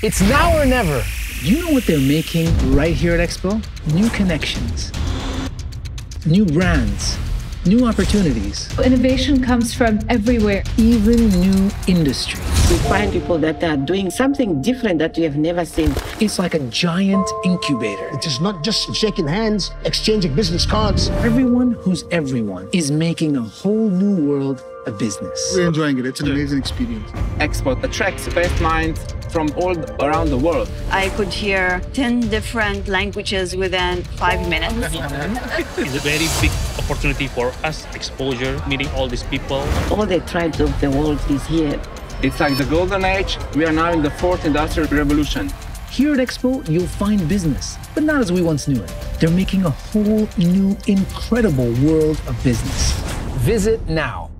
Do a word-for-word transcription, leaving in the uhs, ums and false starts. It's now or never. You know what they're making right here at Expo? New connections, new brands, new opportunities. Innovation comes from everywhere. Even new industries. We find people that are doing something different that we have never seen. It's like a giant incubator. It is not just shaking hands, exchanging business cards. Everyone who's everyone is making a whole new world of business. We're enjoying it. It's an amazing experience. Expo attracts the best minds from all around the world. I could hear ten different languages within five minutes. It's a very big opportunity for us, exposure, meeting all these people. All the tribes of the world is here. It's like the golden age. We are now in the fourth industrial revolution. Here at Expo, you'll find business, but not as we once knew it. They're making a whole new, incredible world of business. Visit now.